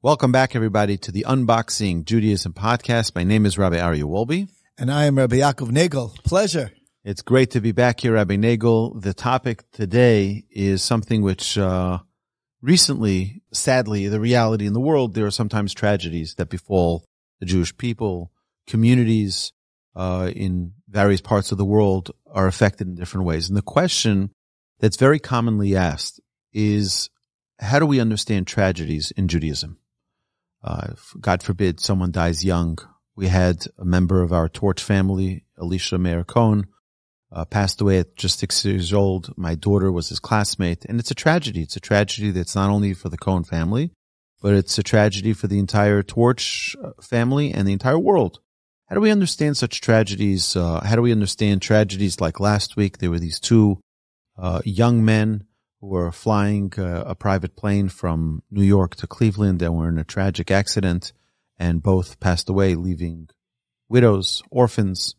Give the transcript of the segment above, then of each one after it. Welcome back, everybody, to the Unboxing Judaism Podcast. My name is Rabbi Aryeh Wolbe. And I am Rabbi Yaakov Nagel. Pleasure. It's great to be back here, Rabbi Nagel. The topic today is something which recently, sadly, the reality in the world, there are sometimes tragedies that befall the Jewish people. Communities in various parts of the world are affected in different ways. And the question that's very commonly asked is, how do we understand tragedies in Judaism? God forbid someone dies young. We had a member of our Torch family, Alicia Mayor Cohn, passed away at just 6 years old. My daughter was his classmate. And it's a tragedy. It's a tragedy that's not only for the Cohn family, but it's a tragedy for the entire Torch family and the entire world. How do we understand such tragedies? How do we understand tragedies like last week? There were these two young men who were flying a private plane from New York to Cleveland and were in a tragic accident, and both passed away, leaving widows, orphans.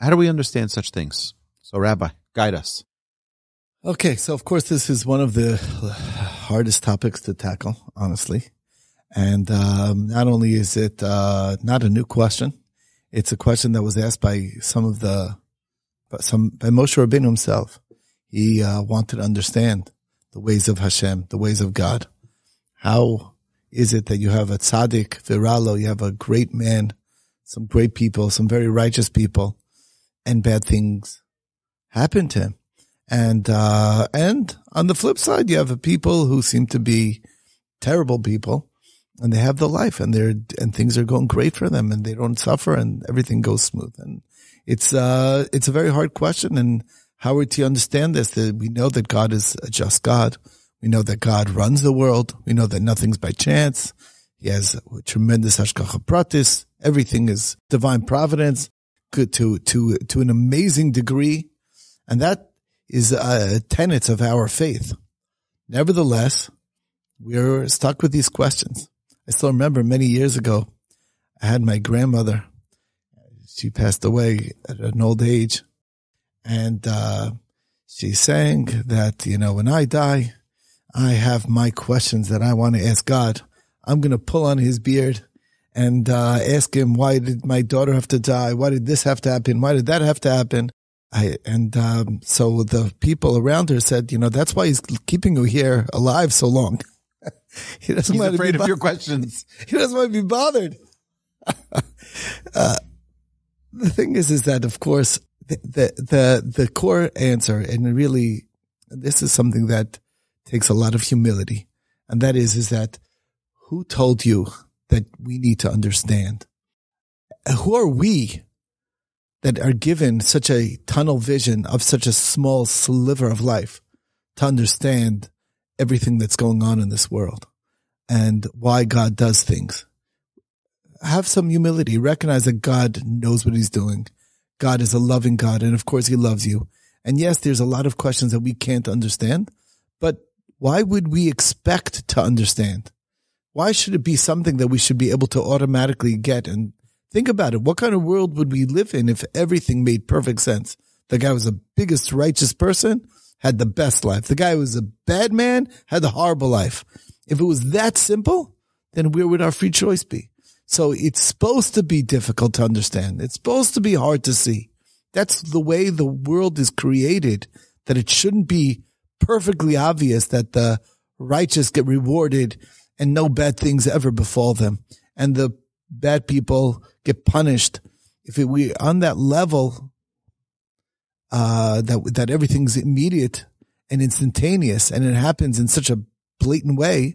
How do we understand such things? So, Rabbi, guide us. Okay, so of course this is one of the hardest topics to tackle, honestly. And not only is it not a new question, it's a question that was asked by by Moshe Rabinu himself. He wanted to understand the ways of Hashem, the ways of God. How is it that you have a tzaddik, viralo, you have a great man, some great people, some very righteous people, and bad things happen to him? And on the flip side, you have a people who seem to be terrible people, and they have the life, and things are going great for them, and they don't suffer, and everything goes smooth. And it's a very hard question, and how are we to understand this? We know that God is a just God. We know that God runs the world. We know that nothing's by chance. He has a tremendous hashkacha pratis. Everything is divine providence to an amazing degree. And that is tenets of our faith. Nevertheless, we're stuck with these questions. I still remember many years ago, I had my grandmother. She passed away at an old age. And she sang that, when I die, I have my questions that I want to ask God. I'm going to pull on his beard and ask him, why did my daughter have to die? Why did this have to happen? Why did that have to happen? So the people around her said, that's why he's keeping you here alive so long. He's afraid of your questions. He doesn't want to be bothered. The thing is that, of course, the core answer, and really, this is something that takes a lot of humility, and that is that who told you that we need to understand? Who are we that are given such a tunnel vision of such a small sliver of life to understand everything that's going on in this world and why God does things? Have some humility. Recognize that God knows what he's doing. God is a loving God, and of course he loves you. And yes, there's a lot of questions that we can't understand, but why would we expect to understand? Why should it be something that we should be able to automatically get? And think about it. What kind of world would we live in if everything made perfect sense? The guy was the biggest righteous person, had the best life. The guy who was a bad man, had a horrible life. If it was that simple, then where would our free choice be? So it's supposed to be difficult to understand. It's supposed to be hard to see. That's the way the world is created, that it shouldn't be perfectly obvious that the righteous get rewarded and no bad things ever befall them, and the bad people get punished. If we're on that level, that everything's immediate and instantaneous, and it happens in such a blatant way,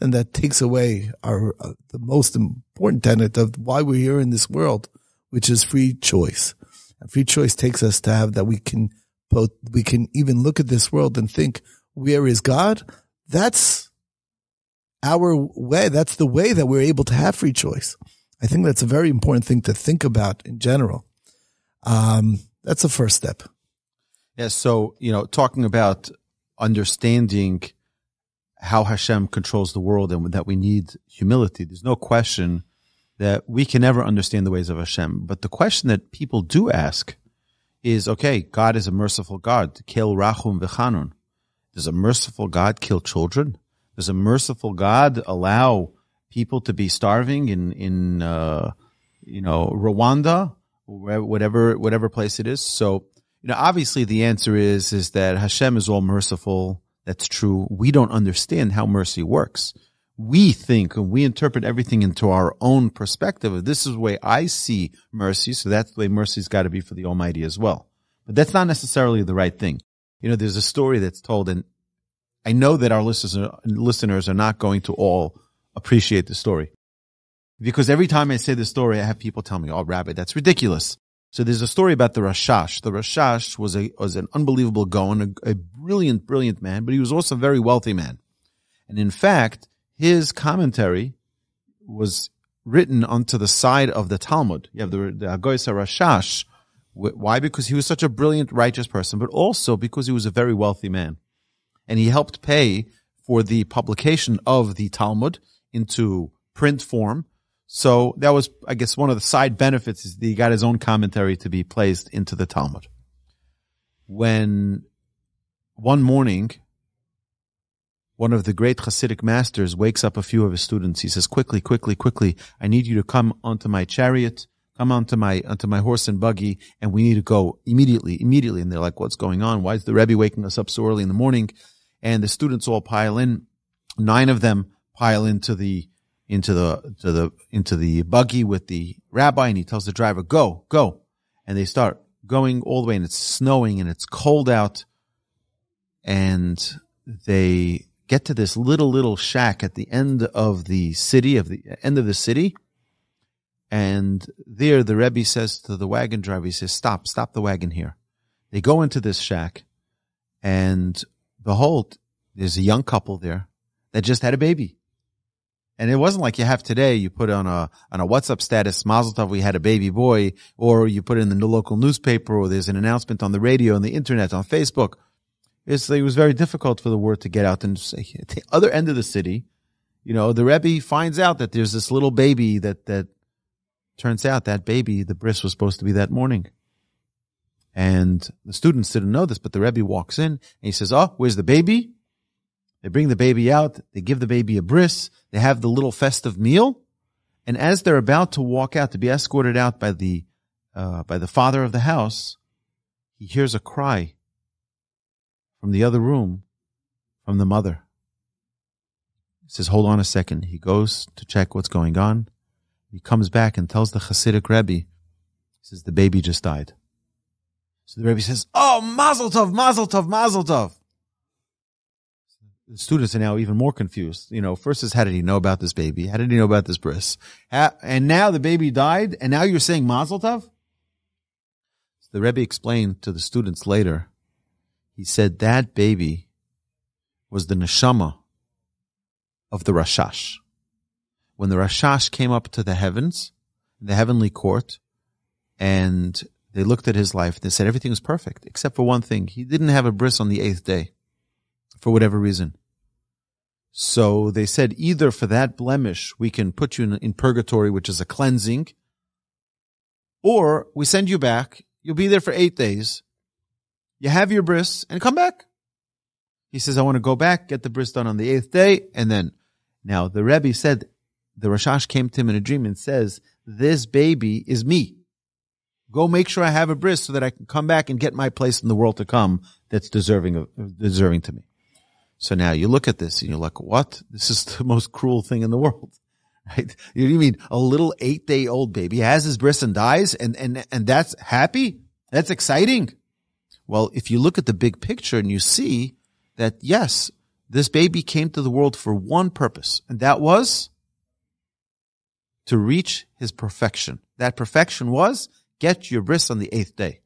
then that takes away the most important tenet of why we're here in this world, which is free choice. And free choice takes us to have that we can even look at this world and think, where is God? That's our way. That's the way that we're able to have free choice. I think that's a very important thing to think about in general. That's the first step. Yeah. So, talking about understanding how Hashem controls the world and that we need humility. There's no question that we can never understand the ways of Hashem. But the question that people do ask is, okay, God is a merciful God. Kel rachum v'chanun. Does a merciful God kill children? Does a merciful God allow people to be starving in Rwanda or whatever place it is. So, you know, obviously the answer is that Hashem is all merciful. That's true. We don't understand how mercy works. We think and we interpret everything into our own perspective. This is the way I see mercy, so that's the way mercy's got to be for the Almighty as well. But that's not necessarily the right thing. You know, there's a story that's told, and I know that our listeners are not going to all appreciate the story, because every time I say the story, I have people tell me, "Oh, Rabbi, that's ridiculous." So there's a story about the Rashash. The Rashash was an unbelievable gaon, a brilliant, brilliant man, but he was also a very wealthy man. And in fact, his commentary was written onto the side of the Talmud. You have the Agoyes HaRashash. Why? Because he was such a brilliant, righteous person, but also because he was a very wealthy man. And he helped pay for the publication of the Talmud into print form. So that was, I guess, one of the side benefits, is that he got his own commentary to be placed into the Talmud. When one morning, one of the great Hasidic masters wakes up a few of his students. He says, "Quickly, quickly, quickly! I need you to come onto my chariot, come onto my horse and buggy, and we need to go immediately, immediately!" And they're like, "What's going on? Why is the Rebbe waking us up so early in the morning?" And the students all pile in. 9 of them pile into the buggy with the rabbi, and he tells the driver, "Go, go!" And they start going all the way, and it's snowing and it's cold out, and they get to this little shack at the end of the city, and there the Rebbe says to the wagon driver, he says, stop the wagon here. They go into this shack, and behold, there's a young couple there that just had a baby. And it wasn't like you have today, you put on a WhatsApp status, "Mazel Tov, we had a baby boy," or you put it in the local newspaper, or there's an announcement on the radio, on the internet, on Facebook. It was very difficult for the word to get out. And at the other end of the city, you know, the Rebbe finds out that there's this little baby that turns out that baby, the bris, was supposed to be that morning. And the students didn't know this, but the Rebbe walks in and he says, "Oh, where's the baby?" They bring the baby out. They give the baby a bris. They have the little festive meal. And as they're about to walk out, to be escorted out by the father of the house, he hears a cry from the other room, from the mother. He says, "Hold on a second." He goes to check what's going on. He comes back and tells the Hasidic Rebbe, he says, "The baby just died." So the Rebbe says, "Oh, Mazel Tov, Mazel Tov, Mazel Tov." The students are now even more confused. You know, first is, how did he know about this baby? How did he know about this bris? And now the baby died, and now you're saying Mazel Tov? So the Rebbe explained to the students later, he said that baby was the neshama of the Rashash. When the Rashash came up to the heavens, the heavenly court, and they looked at his life, they said everything was perfect except for one thing. He didn't have a bris on the 8th day for whatever reason. So they said, either for that blemish we can put you in purgatory, which is a cleansing, or we send you back. You'll be there for 8 days. You have your bris and come back. He says, "I want to go back, get the bris done on the 8th day." And then, now the Rebbe said, the Rashash came to him in a dream and says, "This baby is me. Go make sure I have a bris so that I can come back and get my place in the world to come that's deserving to me." So now you look at this and you're like, what? This is the most cruel thing in the world, right? You mean a little 8-day-old baby has his bris and dies, and that's happy? That's exciting. Well, if you look at the big picture and you see that, yes, this baby came to the world for one purpose, and that was to reach his perfection. That perfection was, get your bris on the 8th day.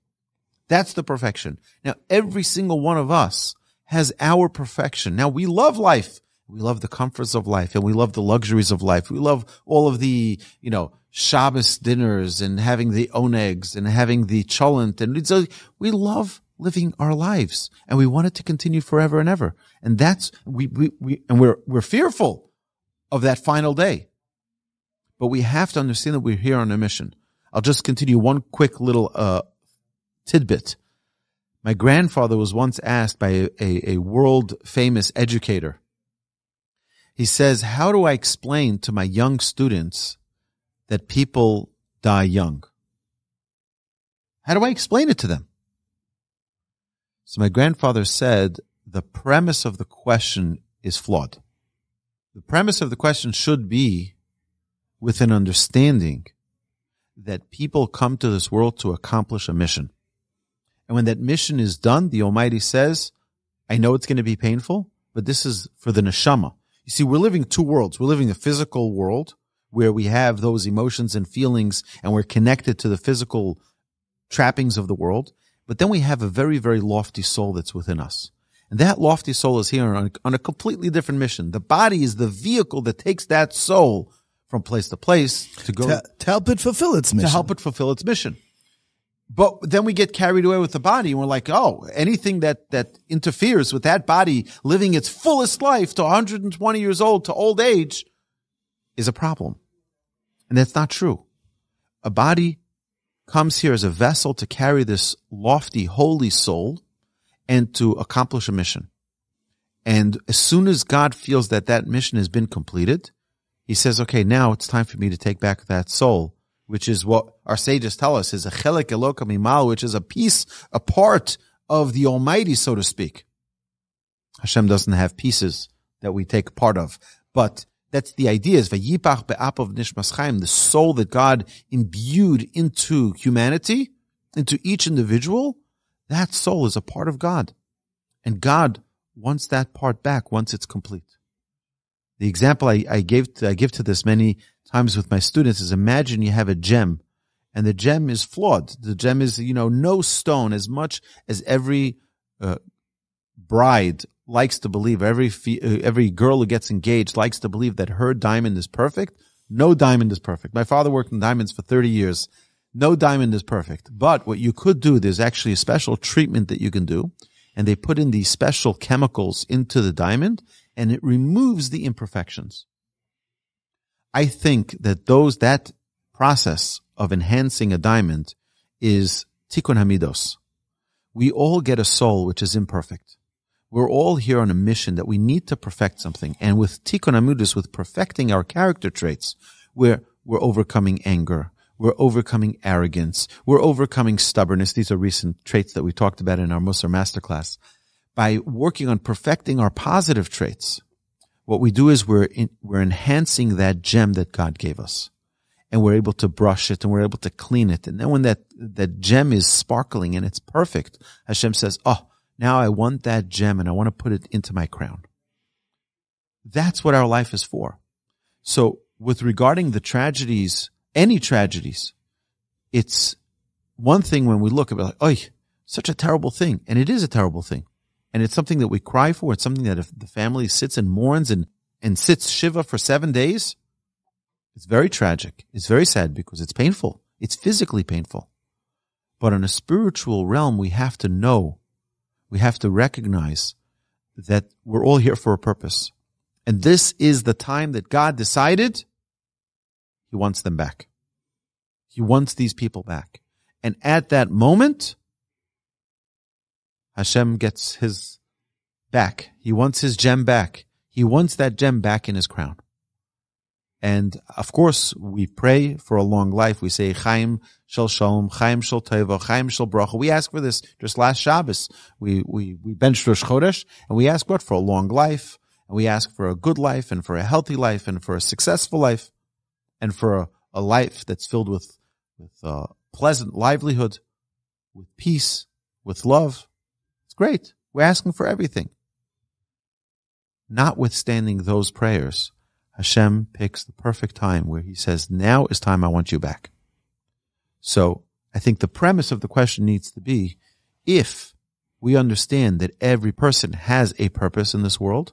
That's the perfection. Now, every single one of us has our perfection. Now, we love life. We love the comforts of life, and we love the luxuries of life. We love all of the, you know, Shabbos dinners and having the onegs and having the cholent. And so we love living our lives, and we want it to continue forever and ever. And that's, we're fearful of that final day. But we have to understand that we're here on a mission. I'll just continue one quick little tidbit. My grandfather was once asked by a world famous educator. He He says, how do I explain to my young students that people die young? How do I explain it to them? So my grandfather said, the premise of the question is flawed. The premise of the question should be with an understanding that people come to this world to accomplish a mission. And when that mission is done, the Almighty says, I know it's going to be painful, but this is for the neshama. You see, we're living two worlds. We're living the physical world where we have those emotions and feelings and we're connected to the physical trappings of the world. But then we have a very, very lofty soul that's within us. And that lofty soul is here on a completely different mission. The body is the vehicle that takes that soul from place to place to go to help it fulfill its mission. But then we get carried away with the body and we're like, oh, anything that interferes with that body living its fullest life to 120 years old, to old age, is a problem. And that's not true. A body comes here as a vessel to carry this lofty, holy soul and to accomplish a mission. And as soon as God feels that that mission has been completed, he says, okay, now it's time for me to take back that soul, which is what our sages tell us is a chelek eloka mimaal, which is a piece, a part of the Almighty, so to speak. Hashem doesn't have pieces that we take part of, but that's the idea, is v'yipach be'apav nishmas chaim, the soul that God imbued into humanity, into each individual, that soul is a part of God. And God wants that part back once it's complete. The example I give to this many times with my students is, imagine you have a gem, and the gem is flawed. The gem is, no stone, as much as every bride likes to believe, every girl who gets engaged likes to believe that her diamond is perfect. No diamond is perfect. My father worked in diamonds for 30 years. No diamond is perfect. But what you could do, there's actually a special treatment that you can do, and they put in these special chemicals into the diamond, and it removes the imperfections. I think that that process of enhancing a diamond is tikkun hamidus. We all get a soul which is imperfect. We're all here on a mission that we need to perfect something. And with tikkun hamidus, with perfecting our character traits, we're overcoming anger. We're overcoming arrogance. We're overcoming stubbornness. These are recent traits that we talked about in our Musa masterclass. By working on perfecting our positive traits, what we do is we're enhancing that gem that God gave us. And we're able to brush it and we're able to clean it. And then when that gem is sparkling and it's perfect, Hashem says, oh, now I want that gem and I want to put it into my crown. That's what our life is for. So with regarding the tragedies, any tragedies, it's one thing when we look about, oh, such a terrible thing. And it is a terrible thing. And it's something that we cry for. It's something that if the family sits and mourns and sits Shiva for 7 days, it's very tragic. It's very sad because it's painful. It's physically painful. But on a spiritual realm, we have to know, we have to recognize that we're all here for a purpose. And this is the time that God decided He wants them back. He wants these people back. And at that moment, Hashem gets his back. He wants his gem back. He wants that gem back in his crown. And of course, we pray for a long life. We say, Chaim Shel Shalom, Chaim Shel Torah, Chaim Shel Bracha. We ask for this just last Shabbos. We bench Rosh Chodesh, and we ask for a long life, and we ask for a good life, and for a healthy life, and for a successful life, and for a life that's filled with pleasant livelihood, with peace, with love. It's great. We're asking for everything. Notwithstanding those prayers, Hashem picks the perfect time where He says, now is time I want you back. So I think the premise of the question needs to be, if we understand that every person has a purpose in this world,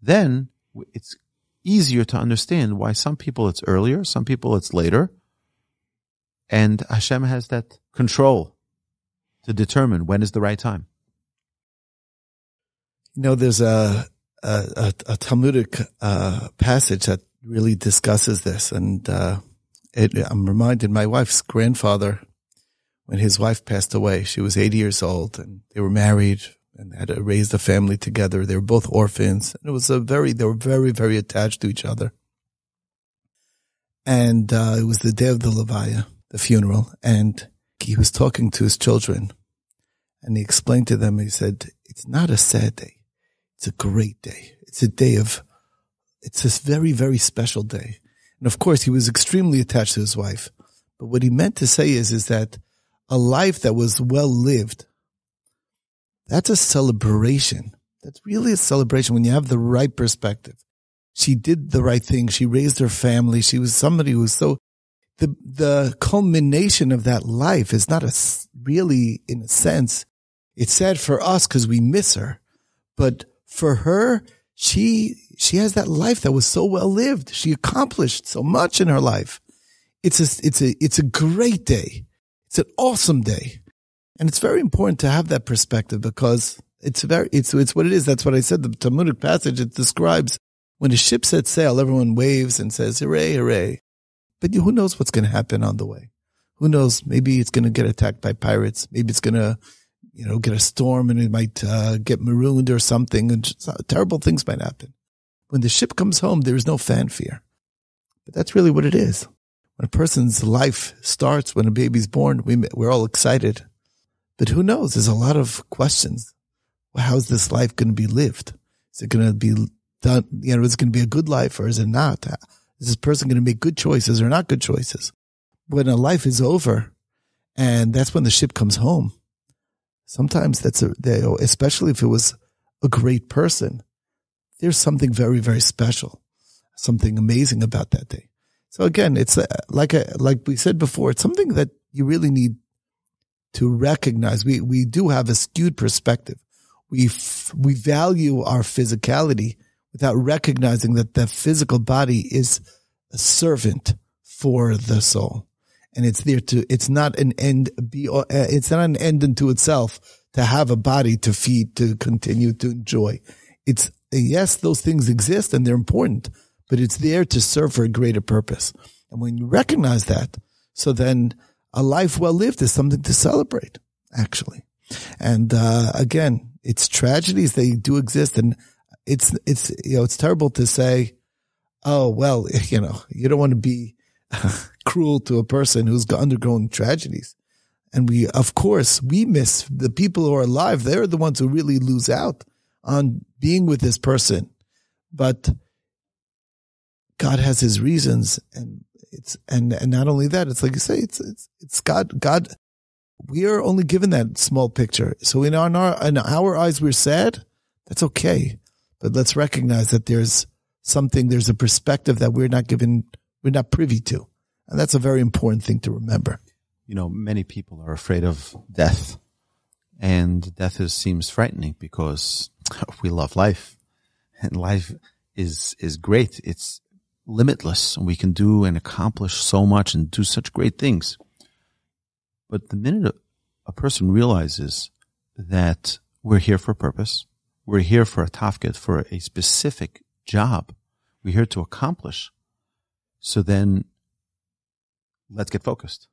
then it's easier to understand why some people it's earlier, some people it's later, and Hashem has that control to determine when is the right time. There's a Talmudic passage that really discusses this. And I'm reminded, my wife's grandfather, when his wife passed away, she was 80 years old, and they were married and they had to raise the family together. They were both orphans. It was they were very, very attached to each other. And it was the day of the Levaya, the funeral, and he was talking to his children, and he explained to them, he said, it's not a sad day. It's a great day. It's this very, very special day. And of course, he was extremely attached to his wife. But what he meant to say is that a life that was well lived, that's a celebration. That's really a celebration when you have the right perspective. She did the right thing. She raised her family. She was somebody who was so, the culmination of that life is not really, in a sense, it's sad for us because we miss her. But for her, she has that life that was so well lived. She accomplished so much in her life. It's a great day. It's an awesome day. And it's very important to have that perspective because it's what it is. That's what I said. The Talmudic passage, it describes when a ship sets sail, everyone waves and says, hooray, hooray. But who knows what's going to happen on the way? Who knows? Maybe it's going to get attacked by pirates. Maybe it's going to, get a storm and it might get marooned or something. And terrible things might happen. When the ship comes home, there is no fanfare. But that's really what it is. When a person's life starts, when a baby's born, we're all excited. But who knows? There's a lot of questions. Well, how's this life going to be lived? Is it going to be done? Is it going to be a good life or is it not? Is this person going to make good choices or not good choices? When a life is over, and that's when the ship comes home. Sometimes especially if it was a great person, there's something very, very special, something amazing about that day. So again, it's like we said before, it's something that you really need to recognize. We do have a skewed perspective. We value our physicality without recognizing that the physical body is a servant for the soul. And it's there it's not an end, it's not an end unto itself to have a body to feed, to continue to enjoy. Yes, those things exist and they're important, but it's there to serve for a greater purpose. And when you recognize that, so then a life well lived is something to celebrate, actually. And again, it's tragedies, they do exist, and it's terrible to say, oh, well, you don't want to be cruel to a person who's undergoing tragedies. And of course, we miss the people who are alive. They're the ones who really lose out on being with this person. But God has his reasons, and and not only that, it's like you say, it's God. God, we are only given that small picture. So in our eyes, we're sad. That's okay, but let's recognize that there's a perspective that we're not privy to, and that's a very important thing to remember. Many people are afraid of death, and death seems frightening because we love life, and life is great. It's limitless, and we can do and accomplish so much and do such great things. But the minute a person realizes that we're here for a purpose, we're here for a Tafkid, for a specific job, we're here to accomplish, so then let's get focused.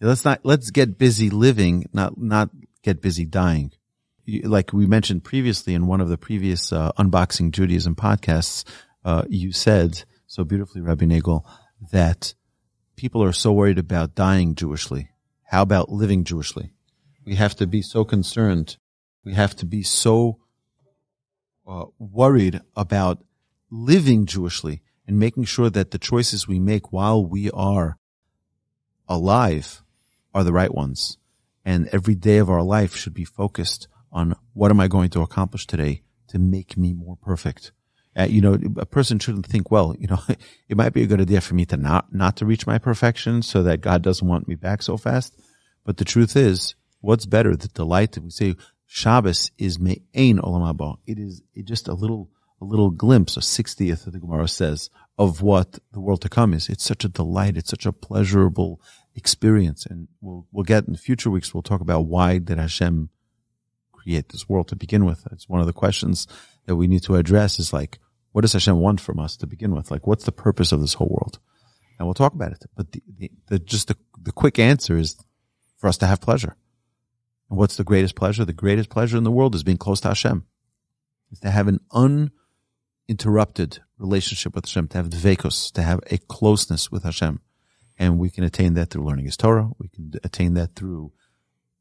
Let's get busy living, not get busy dying. Like we mentioned previously in one of the previous Unboxing Judaism podcasts, you said so beautifully, Rabbi Nagel, that people are so worried about dying Jewishly. How about living Jewishly? We have to be so concerned. We have to be so worried about living Jewishly and making sure that the choices we make while we are alive are the right ones. And every day of our life should be focused on what am I going to accomplish today to make me more perfect. A person shouldn't think, well, it might be a good idea for me to not to reach my perfection so that God doesn't want me back so fast. But the truth is, what's better, the delight that we say Shabbos is me'ain olam haba. It is just a little glimpse, a 60th, the Gemara says, of what the world to come is. It's such a delight. It's such a pleasurable experience. And we'll get in future weeks, we'll talk about why did Hashem create this world to begin with. It's one of the questions that we need to address is like, what does Hashem want from us to begin with? Like, what's the purpose of this whole world? And we'll talk about it. But the quick answer is for us to have pleasure, And what's the greatest pleasure? The greatest pleasure in the world is being close to Hashem. Is to have an uninterrupted relationship with Hashem, to have dvekos, to have a closeness with Hashem. And we can attain that through learning His Torah. We can attain that through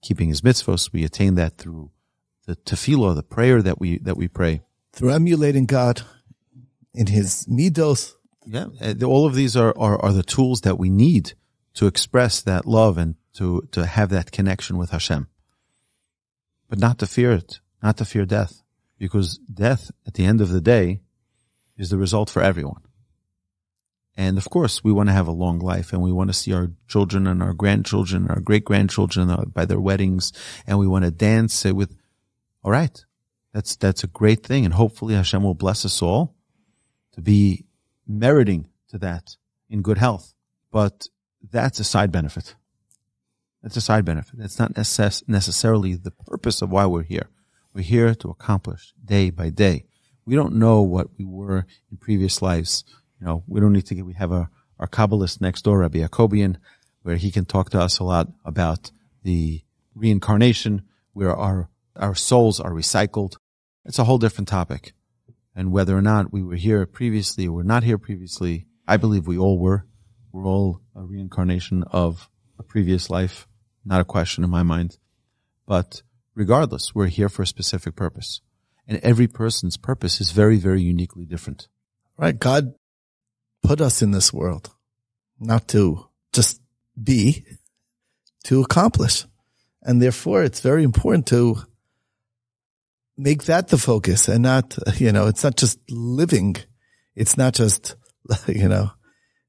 keeping His mitzvos. We attain that through the tefillah, the prayer that we pray. Through emulating God in His midos. Yeah, all of these are the tools that we need to express that love and to have that connection with Hashem. But not to fear it, not to fear death. Because death, at the end of the day, is the result for everyone. And of course, we want to have a long life, and we want to see our children and our grandchildren, and our great-grandchildren by their weddings, and we want to dance with, all right, that's a great thing, and hopefully Hashem will bless us all to be meriting to that in good health. But that's a side benefit. That's a side benefit. That's not necessarily the purpose of why we're here. We're here to accomplish day by day. We don't know what we were in previous lives. You know, we don't need to get, we have our Kabbalist next door, Rabbi Yaakobian, where he can talk to us a lot about the reincarnation, where our souls are recycled. It's a whole different topic. And whether or not we were here previously or we're not here previously, I believe we all were. We're all a reincarnation of a previous life. Not a question in my mind. But regardless, we're here for a specific purpose. And every person's purpose is very, very uniquely different. Right. God put us in this world not to just be, to accomplish. And therefore, it's very important to make that the focus and not, you know, it's not just living. It's not just, you know,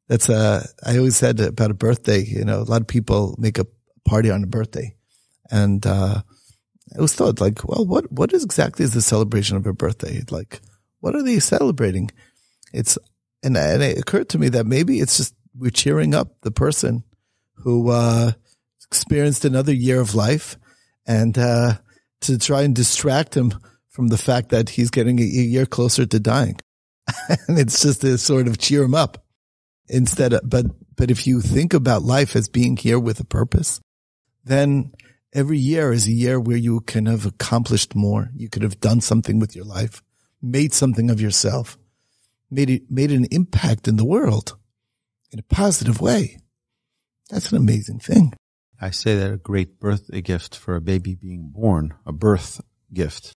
that's I always said about a birthday, you know, a lot of people make a party on a birthday. And I was thought like, well, what exactly is the celebration of a birthday? Like, what are they celebrating? And it occurred to me that maybe it's just we're cheering up the person who experienced another year of life, and to try and distract him from the fact that he's getting a year closer to dying. And it's just to sort of cheer him up instead of, but if you think about life as being here with a purpose, then every year is a year where you can have accomplished more. You could have done something with your life, made something of yourself, made an impact in the world in a positive way. That's an amazing thing. I say that a great birthday gift for a baby being born, a birth gift,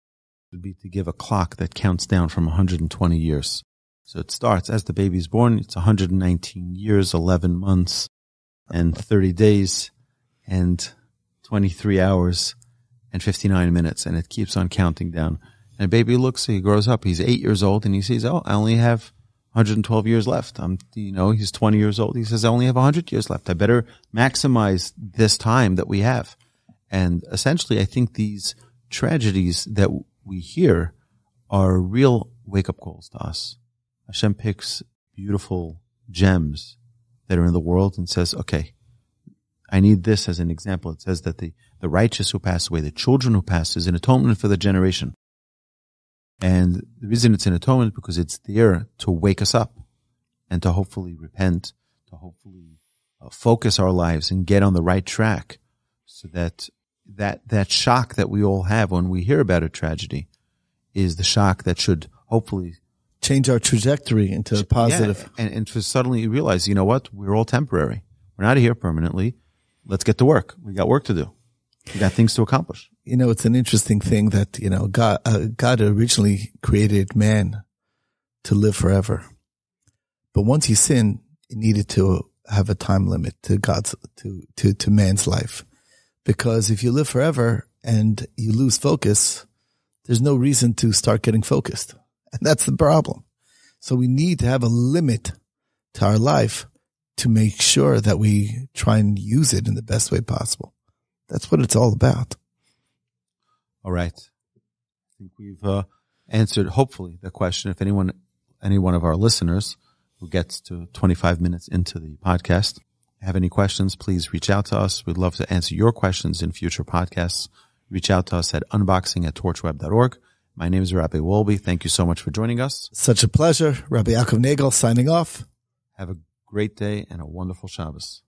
would be to give a clock that counts down from 120 years. So it starts as the baby's born, it's 119 years, 11 months, and 30 days, and 23 hours, and 59 minutes, and it keeps on counting down. And a baby looks, he grows up, he's 8 years old, and he sees, oh, I only have 112 years left. He's 20 years old. He says, I only have 100 years left. I better maximize this time that we have. And essentially, I think these tragedies that we hear are real wake-up calls to us. Hashem picks beautiful gems that are in the world and says, okay, I need this as an example. It says that the righteous who pass away, the children who pass, is an atonement for the generation. And the reason it's an atonement because it's there to wake us up and to hopefully repent, to hopefully focus our lives and get on the right track so that shock that we all have when we hear about a tragedy is the shock that should hopefully change our trajectory into positive. Yeah, and to suddenly realize, you know what, we're all temporary. We're not here permanently. Let's get to work. We got work to do. We got things to accomplish. You know, it's an interesting thing that, you know, God originally created man to live forever. But once he sinned, it needed to have a time limit to man's life. Because if you live forever and you lose focus, there's no reason to start getting focused. And that's the problem. So we need to have a limit to our life to make sure that we try and use it in the best way possible. That's what it's all about. All right. I think we've answered, hopefully, the question. If any one of our listeners who gets to 25 minutes into the podcast have any questions, please reach out to us. We'd love to answer your questions in future podcasts. Reach out to us at unboxing@torchweb.org. My name is Rabbi Wolbe. Thank you so much for joining us. Such a pleasure. Rabbi Yaakov Nagel signing off. Have a great day and a wonderful Shabbos.